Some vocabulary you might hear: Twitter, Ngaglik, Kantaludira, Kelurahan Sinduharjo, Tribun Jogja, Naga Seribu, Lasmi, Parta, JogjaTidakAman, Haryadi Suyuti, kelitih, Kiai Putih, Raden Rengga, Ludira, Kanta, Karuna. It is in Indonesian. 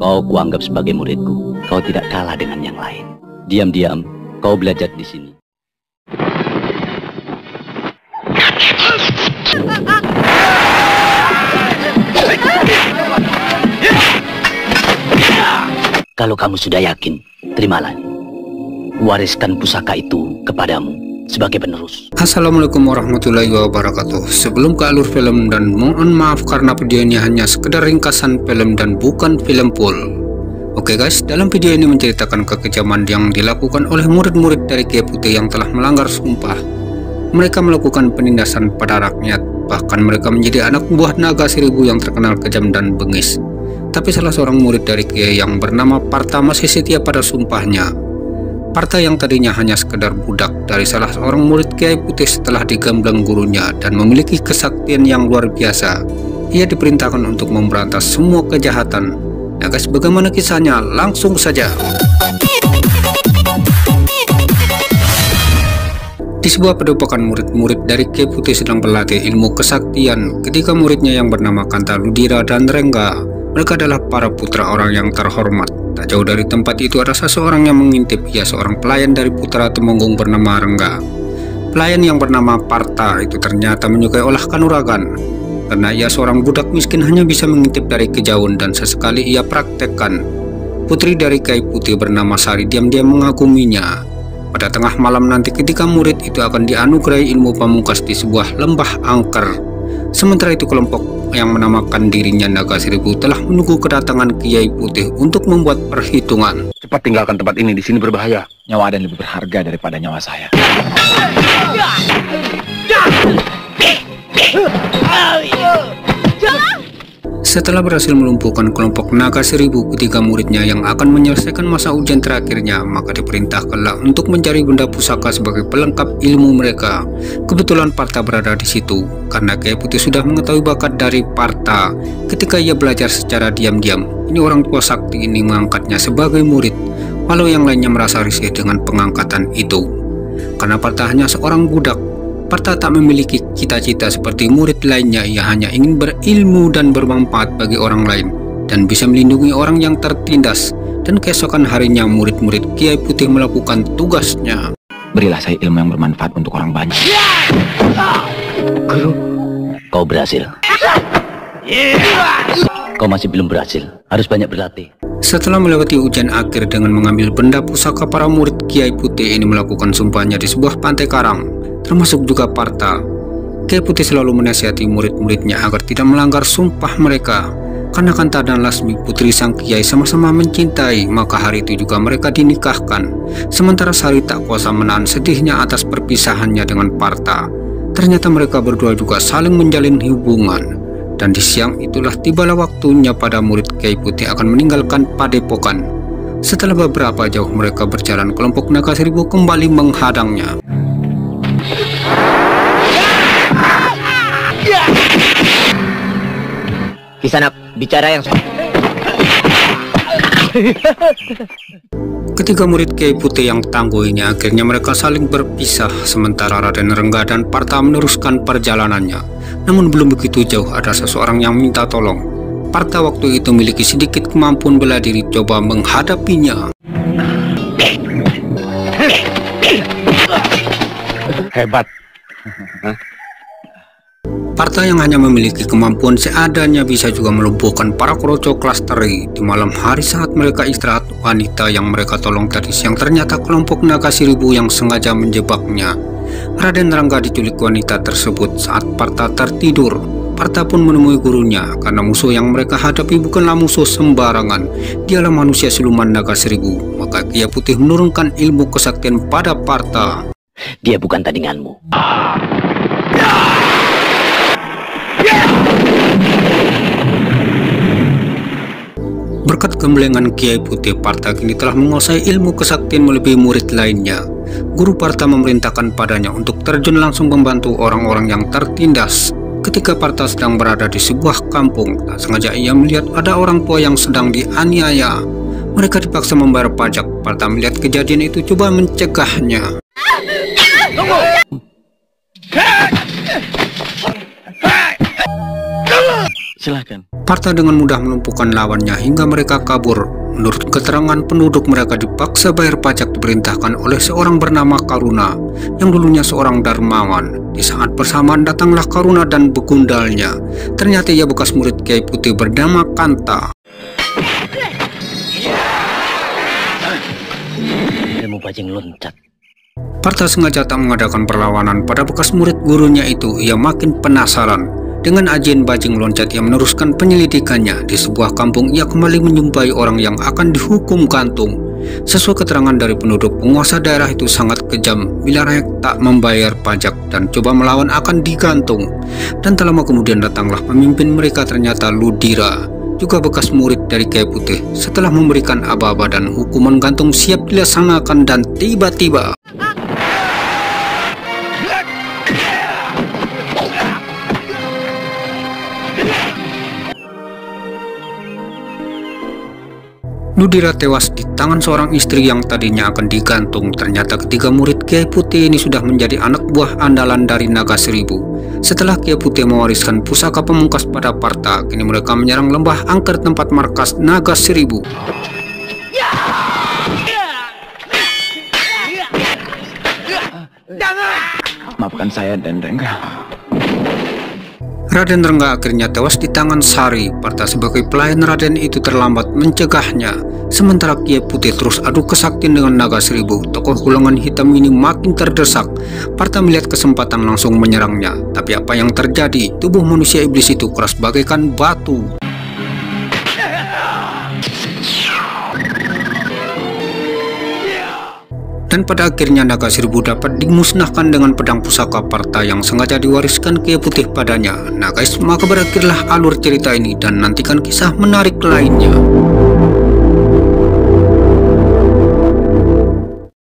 Kau kuanggap sebagai muridku. Kau tidak kalah dengan yang lain. Diam-diam, kau belajar di sini. Kalau kamu sudah yakin, terimalah. Wariskan pusaka itu kepadamu sebagai penerus. Assalamualaikum warahmatullahi wabarakatuh. Sebelum ke alur film, dan mohon maaf karena video ini hanya sekedar ringkasan film dan bukan film full. Oke guys, dalam video ini menceritakan kekejaman yang dilakukan oleh murid-murid dari Kiai Putih yang telah melanggar sumpah. Mereka melakukan penindasan pada rakyat, bahkan mereka menjadi anak buah Naga Seribu yang terkenal kejam dan bengis. Tapi salah seorang murid dari Kiai yang bernama Parta masih setia pada sumpahnya. Parta yang tadinya hanya sekedar budak dari salah seorang murid Kiai Putih setelah digamblang gurunya dan memiliki kesaktian yang luar biasa, ia diperintahkan untuk memberantas semua kejahatan. Nah guys, bagaimana kisahnya? Langsung saja. Di sebuah padepokan, murid-murid dari Kiai Putih sedang berlatih ilmu kesaktian ketika muridnya yang bernama Kantaludira dan Rengga. Mereka adalah para putra orang yang terhormat. Tak jauh dari tempat itu ada seseorang yang mengintip. Ia seorang pelayan dari putra Temenggung bernama Rengga. Pelayan yang bernama Parta itu ternyata menyukai olah kanuragan. Karena ia seorang budak miskin hanya bisa mengintip dari kejauhan, dan sesekali ia praktekkan. Putri dari Kiai Putih bernama Sari diam-diam mengaguminya. Pada tengah malam nanti ketika murid itu akan dianugerahi ilmu pamungkas di sebuah lembah angker. Sementara itu kelompok yang menamakan dirinya Naga Seribu telah menunggu kedatangan Kiai Putih untuk membuat perhitungan. Cepat tinggalkan tempat ini, di sini berbahaya. Nyawa Aden lebih berharga daripada nyawa saya. Setelah berhasil melumpuhkan kelompok Naga Seribu ketiga muridnya yang akan menyelesaikan masa ujian terakhirnya, maka diperintahkanlah untuk mencari benda pusaka sebagai pelengkap ilmu mereka. Kebetulan Parta berada di situ karena Kiai Putih sudah mengetahui bakat dari Parta ketika ia belajar secara diam-diam. Ini orang tua sakti ini mengangkatnya sebagai murid, walau yang lainnya merasa risih dengan pengangkatan itu. Karena Parta hanya seorang budak, Parta tak memiliki cita-cita seperti murid lainnya. Ia hanya ingin berilmu dan bermanfaat bagi orang lain dan bisa melindungi orang yang tertindas. Dan keesokan harinya murid-murid Kiai Putih melakukan tugasnya. Berilah saya ilmu yang bermanfaat untuk orang banyak. Guru, kau berhasil. Kau masih belum berhasil, harus banyak berlatih. Setelah melewati ujian akhir dengan mengambil benda pusaka, para murid Kiai Putih ini melakukan sumpahnya di sebuah pantai karang, termasuk juga Parta. Kiai Putih selalu menasihati murid-muridnya agar tidak melanggar sumpah mereka. Karena Kanta dan Lasmi, putri sang Kiai, sama-sama mencintai, maka hari itu juga mereka dinikahkan. Sementara Sari tak kuasa menahan sedihnya atas perpisahannya dengan Parta. Ternyata mereka berdua juga saling menjalin hubungan. Dan di siang itulah tibalah waktunya pada murid Kiai Putih akan meninggalkan padepokan. Setelah beberapa jauh mereka berjalan, kelompok Naga Seribu kembali menghadangnya. Kisanak, bicara yang sopan. Ketiga murid Kiai Putih yang tangguh ini akhirnya mereka saling berpisah. Sementara Raden Rengga dan Parta meneruskan perjalanannya. Namun belum begitu jauh ada seseorang yang minta tolong. Parta waktu itu memiliki sedikit kemampuan bela diri, coba menghadapinya. Hebat. Parta yang hanya memiliki kemampuan seadanya bisa juga melumpuhkan para kroco klasteri. Di malam hari saat mereka istirahat, wanita yang mereka tolong tadi siang ternyata kelompok Naga Seribu yang sengaja menjebaknya. Raden Rengga diculik wanita tersebut saat Parta tertidur. Parta pun menemui gurunya karena musuh yang mereka hadapi bukanlah musuh sembarangan. Dialah manusia siluman Naga Seribu. Maka Kiai Putih menurunkan ilmu kesaktian pada Parta. Dia bukan tandinganmu. Berkat gemblengan Kiai Putih, Parta kini telah menguasai ilmu kesaktian melebihi murid lainnya. Guru Parta memerintahkan padanya untuk terjun langsung membantu orang-orang yang tertindas. Ketika Parta sedang berada di sebuah kampung, tak sengaja ia melihat ada orang tua yang sedang dianiaya. Mereka dipaksa membayar pajak. Parta melihat kejadian itu coba mencegahnya. Tunggu! Silakan. Parta dengan mudah melumpuhkan lawannya hingga mereka kabur. Menurut keterangan penduduk, mereka dipaksa bayar pajak diperintahkan oleh seorang bernama Karuna yang dulunya seorang Darmawan. Di saat bersamaan datanglah Karuna dan begundalnya. Ternyata ia bekas murid Kiai Putih bernama Kanta. Ilmu bajing loncat. Parta sengaja tak mengadakan perlawanan pada bekas murid gurunya itu. Ia makin penasaran. Dengan agen bajing loncat, ia meneruskan penyelidikannya. Di sebuah kampung, ia kembali menjumpai orang yang akan dihukum gantung. Sesuai keterangan dari penduduk, penguasa daerah itu sangat kejam. Bila rakyat tak membayar pajak dan coba melawan, akan digantung. Dan tak lama kemudian datanglah pemimpin mereka, ternyata Ludira, juga bekas murid dari Kiai Putih. Setelah memberikan aba-aba dan hukuman gantung siap dilaksanakan, dan tiba-tiba Ludira tewas di tangan seorang istri yang tadinya akan digantung. Ternyata ketiga murid Kiai Putih ini sudah menjadi anak buah andalan dari Naga Seribu. Setelah Kiai Putih mewariskan pusaka pamungkas pada Parta, kini mereka menyerang lembah angker tempat markas Naga Seribu. Maafkan saya, Raden Rengga. Raden Rengga akhirnya tewas di tangan Sari. Parta sebagai pelayan Raden itu terlambat mencegahnya. Sementara Kiai Putih terus adu kesaktian dengan Naga Seribu. Tokoh golongan hitam ini makin terdesak. Parta melihat kesempatan langsung menyerangnya. Tapi apa yang terjadi? Tubuh manusia iblis itu keras bagaikan batu. Dan pada akhirnya Naga Seribu dapat dimusnahkan dengan pedang pusaka Parta yang sengaja diwariskan Kiai Putih padanya. Nah guys, maka berakhirlah alur cerita ini, dan nantikan kisah menarik lainnya.